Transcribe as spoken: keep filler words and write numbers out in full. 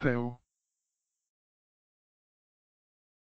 T E O.